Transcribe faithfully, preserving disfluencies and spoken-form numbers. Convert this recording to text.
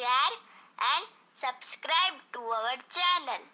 share and subscribe to our channel.